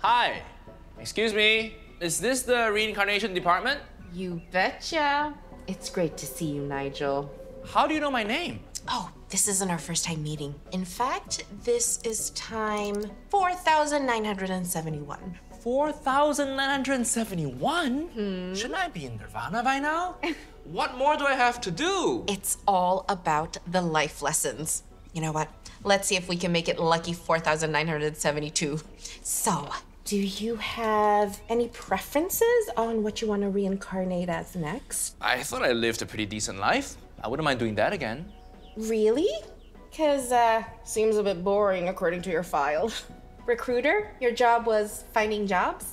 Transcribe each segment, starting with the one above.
Hi. Excuse me. Is this the reincarnation department? You betcha. It's great to see you, Nigel. How do you know my name? Oh, this isn't our first time meeting. In fact, this is time 4,971. 4,971? Mm-hmm. Shouldn't I be in Nirvana by now? What more do I have to do? It's all about the life lessons. You know what? Let's see if we can make it lucky 4,972. So, do you have any preferences on what you want to reincarnate as next? I thought I lived a pretty decent life. I wouldn't mind doing that again. Really? Because, seems a bit boring according to your file. Recruiter, your job was finding jobs?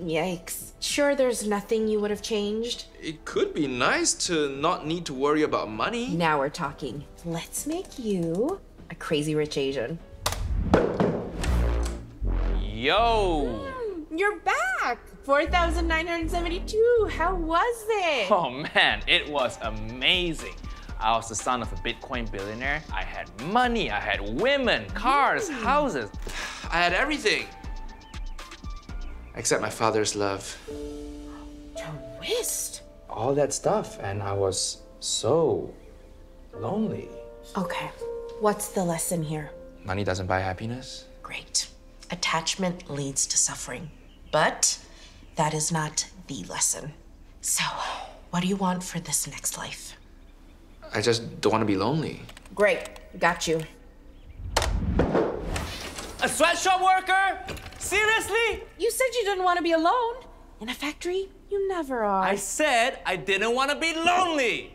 Yikes. Sure, there's nothing you would have changed? It could be nice to not need to worry about money. Now we're talking. Let's make you a crazy rich Asian. Yo! You're back! 4,972. How was it? Oh man, it was amazing. I was the son of a Bitcoin billionaire. I had money, I had women, cars, houses. I had everything. Except my father's love. Twist! All that stuff, and I was so lonely. Okay, what's the lesson here? Money doesn't buy happiness. Great. Attachment leads to suffering. But that is not the lesson. So, what do you want for this next life? I just don't want to be lonely. Great, got you. A sweatshop worker? Seriously? You said you didn't want to be alone. In a factory, you never are. I said I didn't want to be lonely.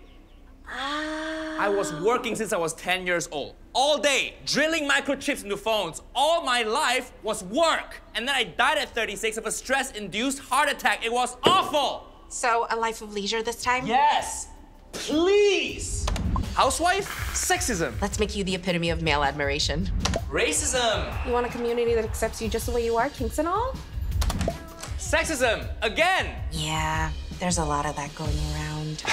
Ah. I was working since I was 10 years old. All day, drilling microchips into phones. All my life was work. And then I died at 36 of a stress-induced heart attack. It was awful. So, a life of leisure this time? Yes. Please! Housewife? Sexism. Let's make you the epitome of male admiration. Racism! You want a community that accepts you just the way you are, kinks and all? Sexism! Again! Yeah, there's a lot of that going around.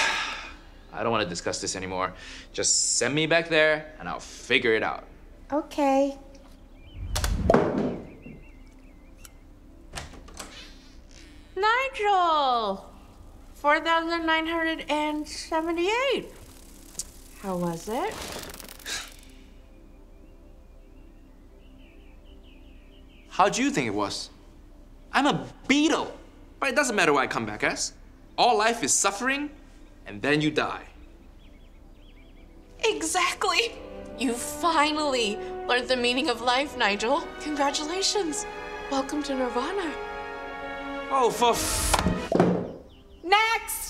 I don't want to discuss this anymore. Just send me back there, and I'll figure it out. Okay. Nigel! 4,978. How was it? How do you think it was? I'm a beetle, but it doesn't matter what I come back as. All life is suffering, and then you die. Exactly. You finally learned the meaning of life, Nigel. Congratulations. Welcome to Nirvana. Oh, for f- Next!